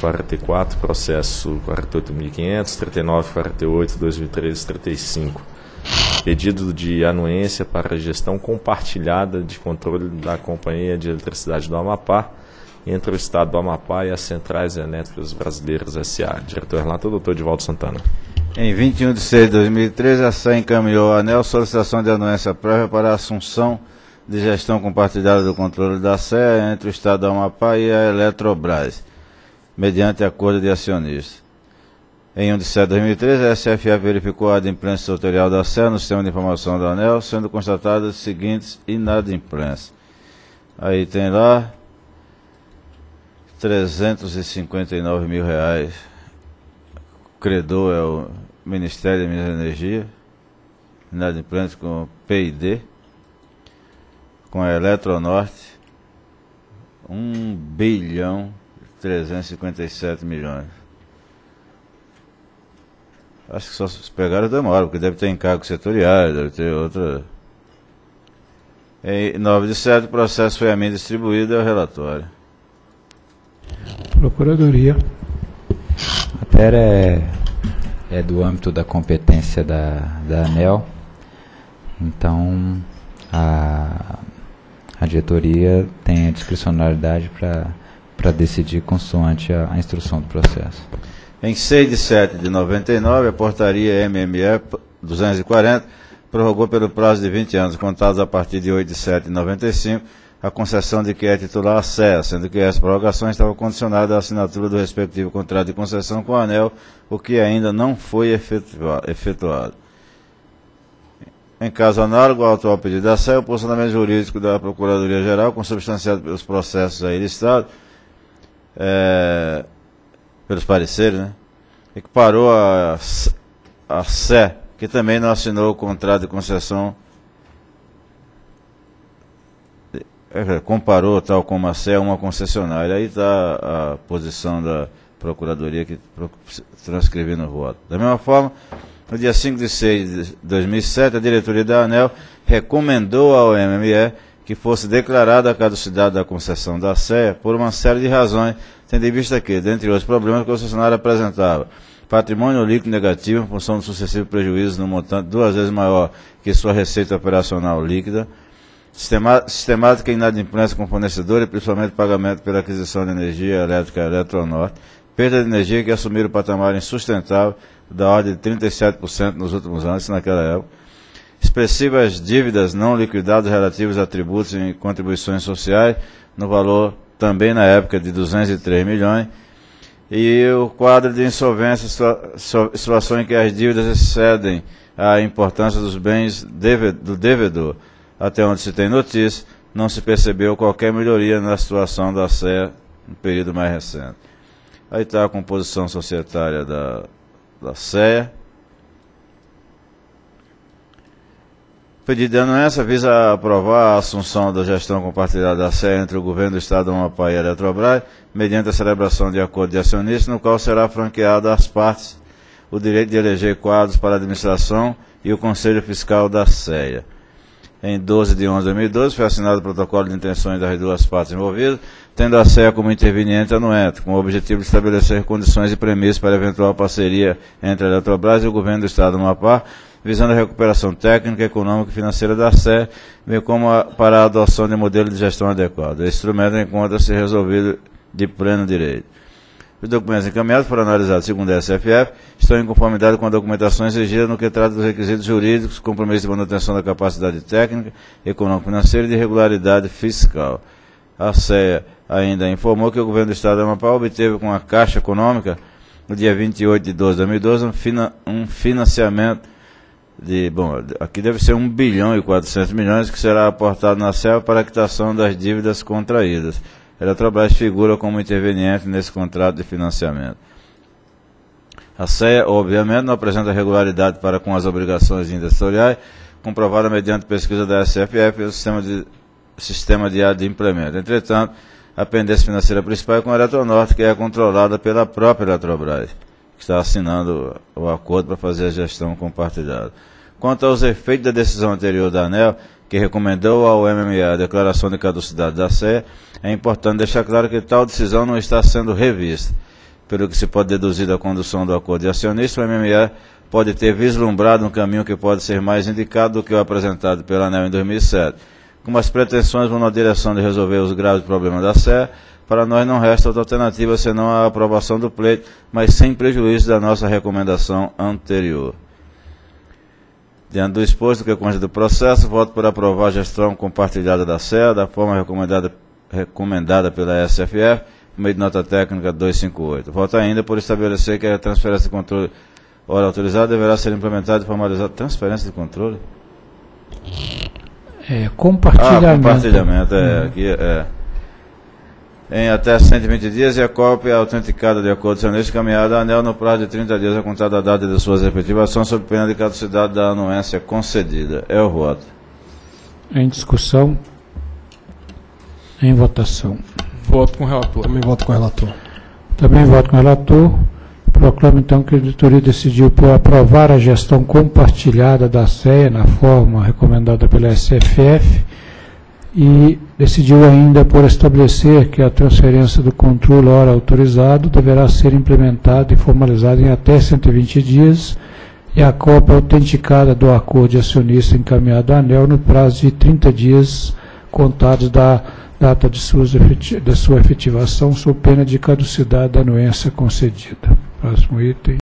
44, processo 48.500, 39, 48, 2013, 35. Pedido de anuência para a gestão compartilhada de controle da Companhia de Eletricidade do Amapá entre o Estado do Amapá e as Centrais Elétricas Brasileiras S.A. Diretor relator, doutor Divaldo Santana. Em 21 de 6 de 2013, a SEI encaminhou a ANEEL solicitação de anuência prévia para a assunção de gestão compartilhada do controle da SEI entre o Estado do Amapá e a Eletrobras, mediante acordo de acionistas. Em 1 de setembro de 2013, a SFF verificou a inadimplência setorial da SEI no sistema de informação da ANEEL, sendo constatadas as seguintes inadimplências. Aí tem lá R$ 359.000. O credor é o Ministério de Minas e Energia, inadimplente com o PID, com a Eletronorte, R$ 1.357 milhões. Acho que só se pegaram demora, porque deve ter encargos setoriais, deve ter outra. Em 9 de setembro, o processo foi a mim distribuído ao relatório. Procuradoria. A matéria é do âmbito da competência da ANEEL. Então, a diretoria tem a discricionalidade para decidir consoante a instrução do processo. Em 6 de setembro de 99, a Portaria MME 240 prorrogou pelo prazo de 20 anos, contados a partir de 8 de setembro de 95, a concessão de que é titular a SEA, sendo que essa prorrogação estava condicionada à assinatura do respectivo contrato de concessão com a ANEEL, o que ainda não foi efetuado. Em caso análogo ao atual pedido da SEA, o posicionamento jurídico da Procuradoria-Geral, consubstanciado pelos processos aí listados, pelos pareceres, né? Equiparou a SEA, que também não assinou o contrato de concessão. Comparou, tal como a SEA, uma concessionária. Aí está a posição da Procuradoria, que transcrevi no voto. Da mesma forma, no dia 5 de 6 de 2007, a diretoria da ANEEL recomendou ao MME que fosse declarada a caducidade da concessão da SEA por uma série de razões, tendo em vista que, dentre outros problemas, a concessionária apresentava patrimônio líquido negativo em função do sucessivo prejuízo no montante 2 vezes maior que sua receita operacional líquida, sistemática inadimplência com fornecedor e principalmente pagamento pela aquisição de energia elétrica Eletronorte, perda de energia que assumiu o patamar insustentável da ordem de 37% nos últimos anos, naquela época, expressivas dívidas não liquidadas relativas a tributos e contribuições sociais, no valor também na época de 203 milhões, e o quadro de insolvência, situação em que as dívidas excedem a importância dos bens do devedor. Até onde se tem notícia, não se percebeu qualquer melhoria na situação da SEA no período mais recente. Aí está a composição societária da SEA. O pedido de anuência visa aprovar a assunção da gestão compartilhada da SEA entre o Governo do Estado do Amapá e a Eletrobras, mediante a celebração de acordo de acionistas, no qual será franqueado às partes o direito de eleger quadros para a administração e o Conselho Fiscal da SEA. Em 12 de 11 de 2012, foi assinado o protocolo de intenções das duas partes envolvidas, tendo a SEA como interveniente anuente, com o objetivo de estabelecer condições e premissas para eventual parceria entre a Eletrobras e o Governo do Estado do Amapá, visando a recuperação técnica, econômica e financeira da SEA, bem como para a adoção de modelo de gestão adequado. Esse instrumento encontra-se resolvido de pleno direito. Os documentos encaminhados foram analisados segundo a SFF, estão em conformidade com a documentação exigida no que trata dos requisitos jurídicos, compromisso de manutenção da capacidade técnica, econômico-financeira e de regularidade fiscal. A SEA ainda informou que o Governo do Estado do Amapá obteve com a Caixa Econômica, no dia 28 de 12 de 2012, um financiamento de, aqui deve ser R$ 1.400 milhões, que será aportado na SEA para a quitação das dívidas contraídas. A Eletrobras figura como interveniente nesse contrato de financiamento. A SEA, obviamente, não apresenta regularidade para com as obrigações industriais, comprovada mediante pesquisa da SFF e o sistema de adimplemento. Entretanto, a pendência financeira principal é com a Eletronorte, que é controlada pela própria Eletrobras, que está assinando o acordo para fazer a gestão compartilhada. Quanto aos efeitos da decisão anterior da ANEEL, que recomendou ao MME a declaração de caducidade da SEA, é importante deixar claro que tal decisão não está sendo revista. pelo que se pode deduzir da condução do acordo de acionista, o MME pode ter vislumbrado um caminho que pode ser mais indicado do que o apresentado pela ANEEL em 2007. Como as pretensões vão na direção de resolver os graves problemas da SE, para nós não resta outra alternativa senão a aprovação do pleito, mas sem prejuízo da nossa recomendação anterior. Diante do exposto que consta do processo, voto por aprovar a gestão compartilhada da SE, da forma recomendada pela SFF, por meio de nota técnica 258. Voto ainda por estabelecer que a transferência de controle hora autorizada deverá ser implementada e formalizada. Transferência de controle? É, compartilhamento. Ah, compartilhamento, aqui. Em até 120 dias e a cópia autenticada de acordo acionista encaminhada à ANEEL no prazo de 30 dias a contar da data de suas efetivas ações sob pena de caducidade da anuência concedida. É o voto. Em discussão. Em votação. Voto com o relator. Também voto com o relator. Também voto com o relator. Proclamo, então, que a diretoria decidiu por aprovar a gestão compartilhada da SE na forma recomendada pela SFF e decidiu ainda por estabelecer que a transferência do controle hora autorizado deverá ser implementada e formalizada em até 120 dias e a cópia autenticada do acordo de acionista encaminhado à ANEEL no prazo de 30 dias contados da data de sua efetivação sob pena de caducidade da anuência concedida. Próximo item.